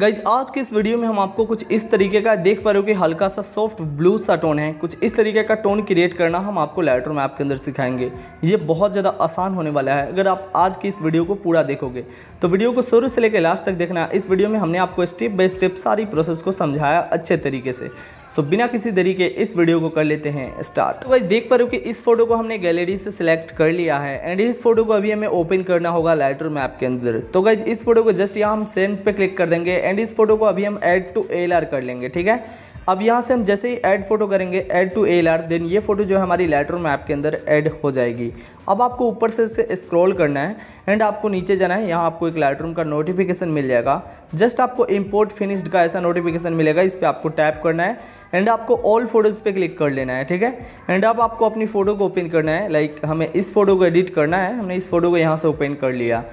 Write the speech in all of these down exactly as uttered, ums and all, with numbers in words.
Guys आज के इस वीडियो में हम आपको कुछ इस तरीके का देख पा रहे हो कि हल्का सा सॉफ्ट ब्लू सा टोन है, कुछ इस तरीके का टोन क्रिएट करना हम आपको लाइटरूम ऐप के अंदर सिखाएंगे। ये बहुत ज़्यादा आसान होने वाला है अगर आप आज की इस वीडियो को पूरा देखोगे। तो वीडियो को शुरू से लेकर लास्ट तक देखना। इस वीडियो में हमने आपको स्टेप बाय स्टेप सारी प्रोसेस को समझाया अच्छे तरीके से। सो बिना किसी देरी के इस वीडियो को कर लेते हैं स्टार्ट। तो गाइज देख पा रहे हो कि इस फोटो को हमने गैलरी से सिलेक्ट कर लिया है एंड इस फोटो को अभी हमें ओपन करना होगा लाइटरूम ऐप के अंदर। तो गाइज इस फोटो को जस्ट यहाँ हम सेंड पे क्लिक कर देंगे एंड इस फोटो को अभी हम ऐड टू एलआर कर लेंगे, ठीक है। अब यहाँ से हम जैसे ही ऐड फोटो करेंगे ऐड टू एलआर, देन ये फोटो जो है हमारी लाइटरूम ऐप के अंदर ऐड हो जाएगी। अब आपको ऊपर से इसे स्क्रॉल करना है एंड आपको नीचे जाना है। यहाँ आपको एक लाइटरूम का नोटिफिकेशन मिल जाएगा, जस्ट आपको इंपोर्ट फिनिश्ड का ऐसा नोटिफिकेशन मिलेगा। इस पर आपको टैप करना है एंड आपको ऑल फोटोज़ पे क्लिक कर लेना है, ठीक है। एंड अब आपको अपनी फ़ोटो को ओपन करना है, लाइक हमें इस फोटो को एडिट करना है। हमने इस फोटो को यहाँ से ओपन कर लिया।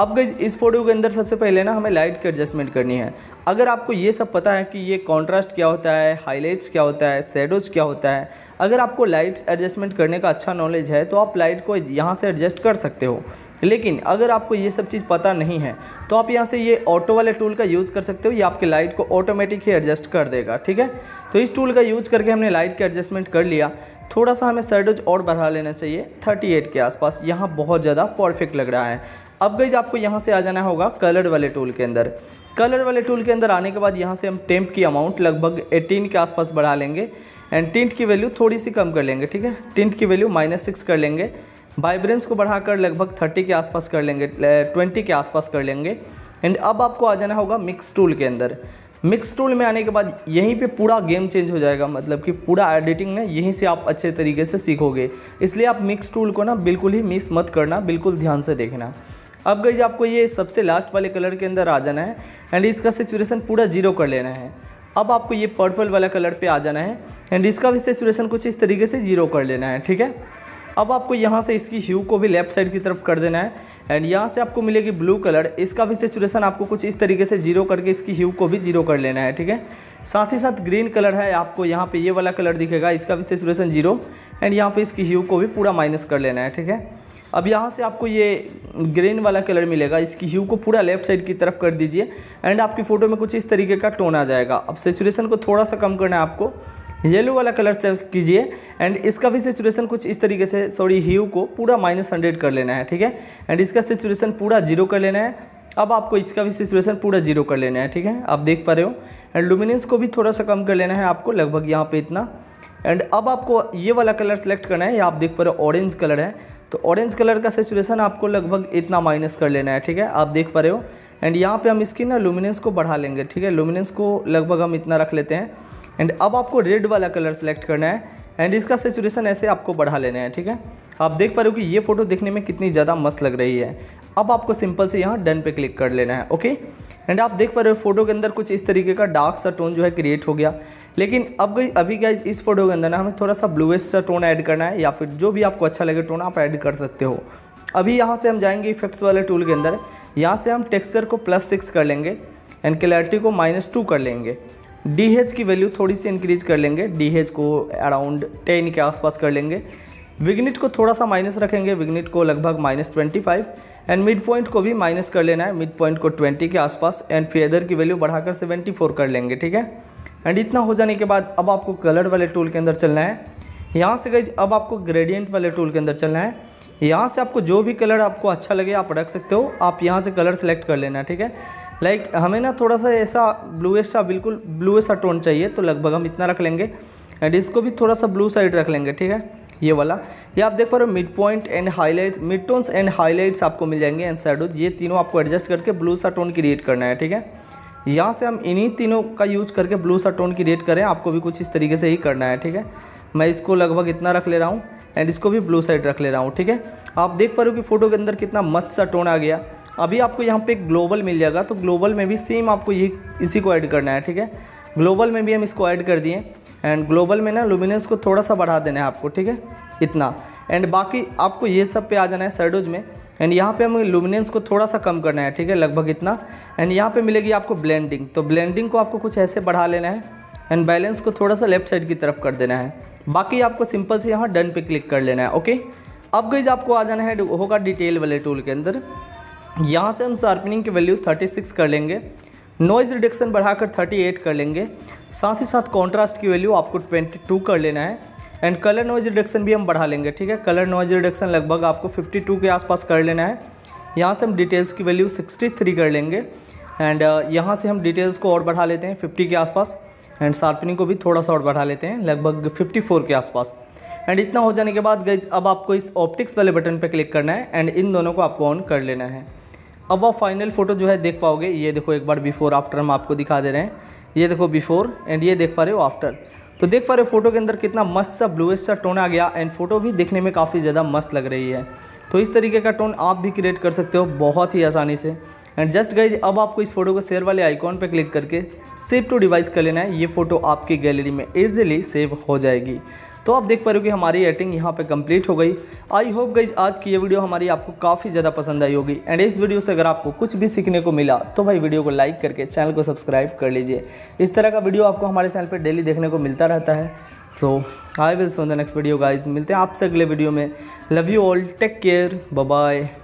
अब गाइज इस फोटो के अंदर सबसे पहले ना हमें लाइट की एडजस्टमेंट करनी है। अगर आपको ये सब पता है कि ये कॉन्ट्रास्ट क्या होता है, हाईलाइट्स क्या होता है, शेडोज क्या होता है, अगर आपको लाइट एडजस्टमेंट करने का अच्छा नॉलेज है तो आप लाइट को यहाँ से एडजस्ट कर सकते हो। लेकिन अगर आपको ये सब चीज़ पता नहीं है तो आप यहाँ से ये ऑटो वाले टूल का यूज़ कर सकते हो, ये आपके लाइट को ऑटोमेटिक ही एडजस्ट कर देगा, ठीक है। तो इस टूल का यूज़ करके हमने लाइट का एडजस्टमेंट कर लिया। थोड़ा सा हमें शेडोज और बढ़ा लेना चाहिए अड़तीस के आसपास, यहाँ बहुत ज़्यादा परफेक्ट लग रहा है। अब गाइज आपको यहाँ से आ जाना होगा कलर वाले टूल के अंदर। कलर वाले टूल के अंदर आने के बाद यहाँ से हम टेम्प की अमाउंट लगभग अठारह के आसपास बढ़ा लेंगे एंड टिंट की वैल्यू थोड़ी सी कम कर लेंगे, ठीक है। टिंट की वैल्यू माइनस सिक्स कर लेंगे। वाइब्रेंस को बढ़ाकर लगभग तीस के आसपास कर लेंगे, बीस के आसपास कर लेंगे। एंड अब आपको आ जाना होगा मिक्स टूल के अंदर। मिक्स टूल में आने के बाद यहीं पे पूरा गेम चेंज हो जाएगा, मतलब कि पूरा एडिटिंग ना यहीं से आप अच्छे तरीके से सीखोगे। इसलिए आप मिक्स टूल को ना बिल्कुल ही मिस मत करना, बिल्कुल ध्यान से देखना। अब गाइस आपको ये सबसे लास्ट वाले कलर के अंदर आ जाना है एंड इसका सैचुरेशन पूरा जीरो कर लेना है। अब आपको ये पर्पल वाला कलर पे आ जाना है एंड इसका भी सैचुरेशन कुछ इस तरीके से जीरो कर लेना है, ठीक है। अब आपको यहाँ से इसकी ह्यू को भी लेफ़्ट साइड की तरफ कर देना है एंड यहाँ से आपको मिलेगी ब्लू कलर। इसका भी सैचुरेशन आपको कुछ इस तरीके से जीरो करके इसकी ह्यू को भी जीरो कर लेना है, ठीक है। साथ ही साथ ग्रीन कलर है, आपको यहाँ पे ये वाला कलर दिखेगा, इसका भी सैचुरेशन जीरो एंड यहाँ पे इसकी ह्यू को भी पूरा माइनस कर लेना है, ठीक है। अब यहाँ से आपको ये ग्रीन वाला कलर मिलेगा, इसकी ह्यू को पूरा लेफ्ट साइड की तरफ कर दीजिए एंड आपकी फ़ोटो में कुछ इस तरीके का टोन आ जाएगा। अब सैचुरेशन को थोड़ा सा कम करना है आपको। येलो वाला कलर सेलेक्ट कीजिए एंड इसका भी सैचुरेशन कुछ इस तरीके से, सॉरी ह्यू को पूरा माइनस हंड्रेड कर लेना है, ठीक है। एंड इसका सैचुरेशन पूरा जीरो कर लेना है। अब आपको इसका भी सैचुरेशन पूरा जीरो कर लेना है, ठीक है। आप देख पा रहे हो। एंड लुमिनेंस को भी थोड़ा सा कम कर लेना है आपको, लगभग यहाँ पे इतना। एंड अब आपको ये वाला कलर सेलेक्ट करना है, आप देख पा रहे हो ऑरेंज कलर है, तो ऑरेंज कलर का सैचुरेशन आपको लगभग इतना माइनस कर लेना है, ठीक है। आप देख पा रहे हो। एंड यहाँ पे हम इसकी ना लुमिनेंस को बढ़ा लेंगे, ठीक है। लुमिनेंस को लगभग हम इतना रख लेते हैं। एंड अब आपको रेड वाला कलर सेलेक्ट करना है एंड इसका सैचुरेशन ऐसे आपको बढ़ा लेना है, ठीक है। आप देख पा रहे हो कि ये फ़ोटो देखने में कितनी ज़्यादा मस्त लग रही है। अब आपको सिंपल से यहाँ डन पे क्लिक कर लेना है, ओके। एंड आप देख पा रहे हो फोटो के अंदर कुछ इस तरीके का डार्क सा टोन जो है क्रिएट हो गया। लेकिन अब गई अभी गाइज इस फोटो के अंदर ना हमें थोड़ा सा ब्लूइश सा टोन ऐड करना है, या फिर जो भी आपको अच्छा लगे टोन आप ऐड कर सकते हो। अभी यहाँ से हम जाएंगे इफेक्ट्स वाले टूल के अंदर। यहाँ से हम टेक्सचर को प्लस सिक्स कर लेंगे एंड क्लैरिटी को माइनस टू कर लेंगे। डी एच की वैल्यू थोड़ी सी इंक्रीज कर लेंगे, डी एच को अराउंड टेन के आसपास कर लेंगे। विग्नेट को थोड़ा सा माइनस रखेंगे, विग्नेट को लगभग minus twenty five and mid point को भी माइनस कर लेना है, मिड पॉइंट को ट्वेंटी के आसपास एंड फेदर की वैल्यू बढ़ाकर सेवेंटी फोर कर लेंगे, ठीक है। एंड इतना हो जाने के बाद अब आपको कलर वाले टूल के अंदर चलना है। यहाँ से गाइज अब आपको ग्रेडियंट वाले टूल के अंदर चलना है। यहाँ से आपको जो भी कलर आपको अच्छा लगे आप रख सकते हो। आप यहाँ से कलर सेलेक्ट कर लेना, ठीक है। लाइक like, हमें ना थोड़ा सा ऐसा ब्लूइश सा, बिल्कुल ब्लूइश सा टोन चाहिए, तो लगभग हम इतना रख लेंगे एंड इसको भी थोड़ा सा ब्लू साइड रख लेंगे, ठीक है। ये वाला ये आप देख पा रहे हो mid point and highlights, mid tones and highlights आपको मिल जाएंगे एंड शैडोज, ये तीनों आपको एडजस्ट करके ब्लू सा टोन क्रिएट करना है, ठीक है। यहाँ से हम इन्हीं तीनों का यूज करके ब्लू सा टोन क्रिएट करें, आपको भी कुछ इस तरीके से ही करना है, ठीक है। मैं इसको लगभग इतना रख ले रहा हूँ एंड इसको भी ब्लू साइड रख ले रहा हूँ, ठीक है। आप देख पा रहे हो कि फ़ोटो के अंदर कितना मस्त सा टोन आ गया। अभी आपको यहाँ पे एक ग्लोबल मिल जाएगा, तो ग्लोबल में भी सेम आपको यही इसी को ऐड करना है, ठीक है। ग्लोबल में भी हम इसको ऐड कर दिए एंड ग्लोबल में ना लुमिनेंस को थोड़ा सा बढ़ा देना है आपको, ठीक है, इतना। एंड बाकी आपको ये सब पे आ जाना है शैडोज में एंड यहाँ पे हमें लुमिनेंस को थोड़ा सा कम करना है, ठीक है, लगभग इतना। एंड यहाँ पर मिलेगी आपको ब्लेंडिंग, तो ब्लेंडिंग को आपको कुछ ऐसे बढ़ा लेना है एंड बैलेंस को थोड़ा सा लेफ्ट साइड की तरफ कर देना है। बाकी आपको सिंपल से यहाँ डन पे क्लिक कर लेना है, ओके। अब गाइस आपको आ जाना है होगा डिटेल वाले टूल के अंदर। यहाँ से हम शार्पनिंग की वैल्यू थर्टी सिक्स कर लेंगे नॉइज़ रिडक्शन बढ़ाकर अड़तीस कर लेंगे, साथ ही साथ कॉन्ट्रास्ट की वैल्यू आपको बाईस कर लेना है एंड कलर नॉइज़ रिडक्शन भी हम बढ़ा लेंगे। ठीक है, कलर नॉइज़ रिडक्शन लगभग आपको बावन के आसपास कर लेना है। यहाँ से हम डिटेल्स की वैल्यू तिरसठ कर लेंगे एंड यहाँ से हम डिटेल्स को और बढ़ा लेते हैं पचास के आसपास एंड शार्पनिंग को भी थोड़ा सा और बढ़ा लेते हैं लगभग चौवन के आसपास। एंड इतना हो जाने के बाद गाइस अब आपको इस ऑप्टिक्स वाले बटन पर क्लिक करना है एंड इन दोनों को आपको ऑन कर लेना है। अब आप फाइनल फ़ोटो जो है देख पाओगे। ये देखो एक बार बिफोर आफ्टर हम आपको दिखा दे रहे हैं, ये देखो बिफोर एंड ये देख पा रहे हो आफ्टर। तो देख पा रहे हो फोटो के अंदर कितना मस्त सा ब्लूइश सा टोन आ गया एंड फोटो भी दिखने में काफ़ी ज़्यादा मस्त लग रही है। तो इस तरीके का टोन आप भी क्रिएट कर सकते हो बहुत ही आसानी से। एंड जस्ट गाइज अब आपको इस फोटो को शेयर वाले आइकॉन पर क्लिक करके सेव टू डिवाइस कर लेना है, ये फ़ोटो आपकी गैलरी में ईजिली सेव हो जाएगी। तो आप देख पा रहे हो कि हमारी एडिटिंग यहाँ पे कंप्लीट हो गई। आई होप गाइज आज की ये वीडियो हमारी आपको काफ़ी ज़्यादा पसंद आई होगी एंड इस वीडियो से अगर आपको कुछ भी सीखने को मिला तो भाई वीडियो को लाइक करके चैनल को सब्सक्राइब कर लीजिए। इस तरह का वीडियो आपको हमारे चैनल पे डेली देखने को मिलता रहता है। So I will see you in the next video guys, मिलते हैं आपसे अगले वीडियो में। Love you all, take care, bye bye.